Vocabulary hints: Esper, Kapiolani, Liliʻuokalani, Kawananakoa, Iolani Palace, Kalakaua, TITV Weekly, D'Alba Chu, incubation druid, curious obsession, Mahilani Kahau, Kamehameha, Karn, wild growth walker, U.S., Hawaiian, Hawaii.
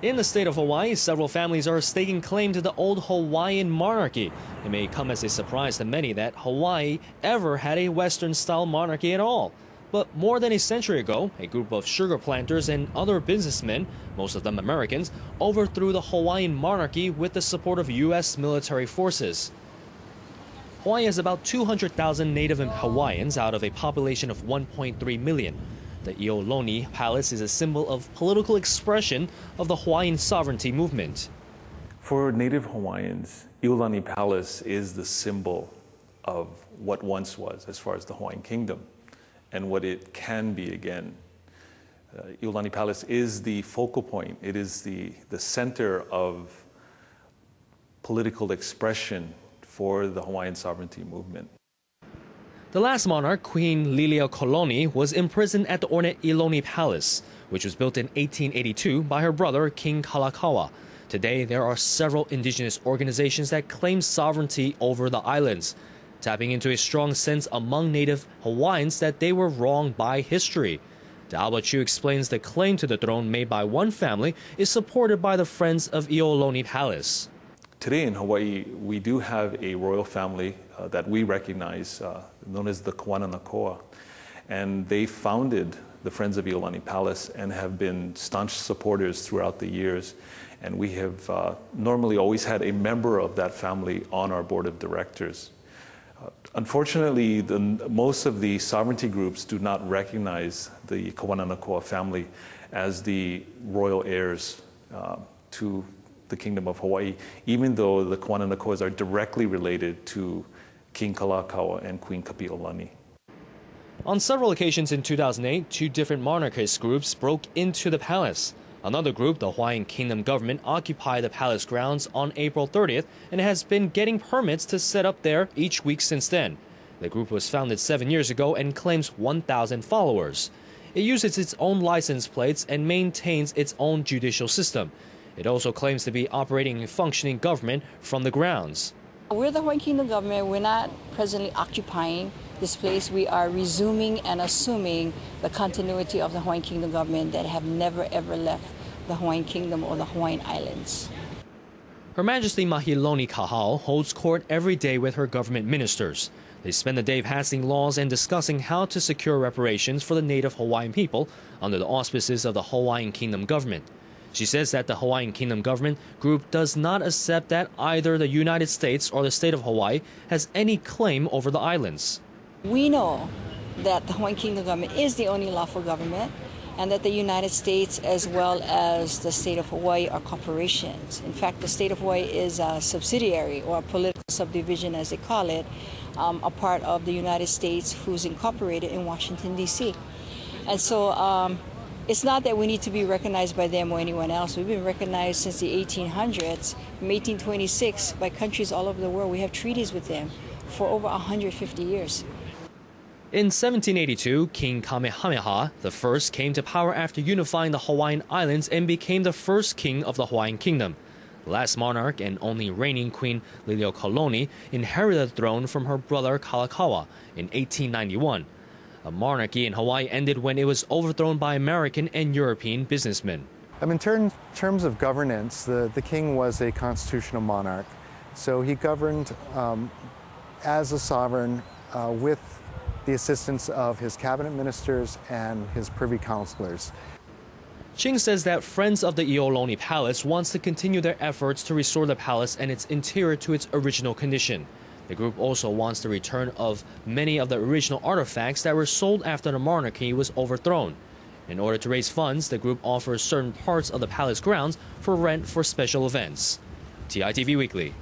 In the state of Hawaii, several families are staking claim to the old Hawaiian monarchy. It may come as a surprise to many that Hawaii ever had a Western-style monarchy at all. But more than a century ago, a group of sugar planters and other businessmen, most of them Americans, overthrew the Hawaiian monarchy with the support of U.S. military forces. Hawaii has about 200,000 native Hawaiians out of a population of 1.3 million. The Iolani Palace is a symbol of political expression of the Hawaiian sovereignty movement. For native Hawaiians, Iolani Palace is the symbol of what once was as far as the Hawaiian kingdom and what it can be again. Iolani Palace is the focal point. It is the center of political expression for the Hawaiian sovereignty movement. The last monarch, Queen Liliʻuokalani, was imprisoned at the ornate Iolani Palace, which was built in 1882 by her brother, King Kalakaua. Today, there are several indigenous organizations that claim sovereignty over the islands, tapping into a strong sense among native Hawaiians that they were wronged by history. D'Alba Chu explains the claim to the throne made by one family is supported by the Friends of Iolani Palace. Today in Hawaii, we do have a royal family that we recognize, known as the Kawananakoa. And they founded the Friends of Iolani Palace and have been staunch supporters throughout the years. And we have normally always had a member of that family on our board of directors. Unfortunately, most of the sovereignty groups do not recognize the Kawananakoa family as the royal heirs to the Kingdom of Hawaii, even though the Kawananakoas are directly related to King Kalakaua and Queen Kapiolani. On several occasions in 2008, two different monarchist groups broke into the palace. Another group, the Hawaiian Kingdom government, occupied the palace grounds on April 30th and has been getting permits to set up there each week since then. The group was founded 7 years ago and claims 1,000 followers. It uses its own license plates and maintains its own judicial system. It also claims to be operating a functioning government from the grounds. We're the Hawaiian Kingdom government. We're not presently occupying this place. We are resuming and assuming the continuity of the Hawaiian Kingdom government that have never ever left the Hawaiian Kingdom or the Hawaiian Islands. Her Majesty Mahilani Kahau holds court every day with her government ministers. They spend the day passing laws and discussing how to secure reparations for the native Hawaiian people under the auspices of the Hawaiian Kingdom government. She says that the Hawaiian Kingdom government group does not accept that either the United States or the state of Hawaii has any claim over the islands. We know that the Hawaiian Kingdom government is the only lawful government and that the United States as well as the state of Hawaii are corporations. In fact, the state of Hawaii is a subsidiary or a political subdivision, as they call it, a part of the United States who's incorporated in Washington, D.C. And so, it's not that we need to be recognized by them or anyone else. We've been recognized since the 1800s, from 1826, by countries all over the world. We have treaties with them for over 150 years. In 1782, King Kamehameha I came to power after unifying the Hawaiian Islands and became the first king of the Hawaiian Kingdom. The last monarch and only reigning Queen Liliʻuokalani inherited the throne from her brother Kalakaua in 1891. The monarchy in Hawaii ended when it was overthrown by American and European businessmen. In terms of governance, the king was a constitutional monarch. So he governed as a sovereign with the assistance of his cabinet ministers and his privy councilors. Ching says that Friends of the Iolani Palace wants to continue their efforts to restore the palace and its interior to its original condition. The group also wants the return of many of the original artifacts that were sold after the monarchy was overthrown. In order to raise funds, the group offers certain parts of the palace grounds for rent for special events. TITV Weekly.